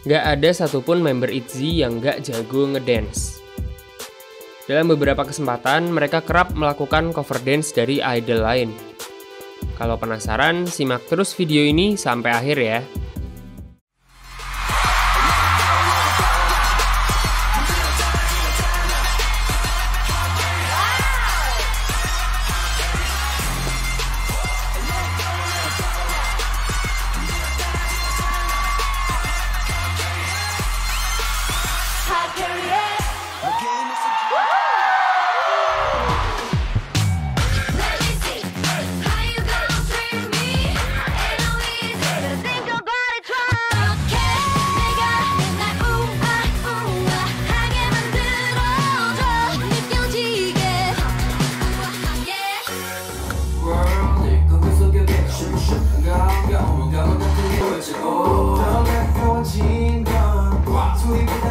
Nggak ada satupun member ITZY yang nggak jago ngedance. Dalam beberapa kesempatan, mereka kerap melakukan cover dance dari idol lain. Kalau penasaran, simak terus video ini sampai akhir ya. Wow.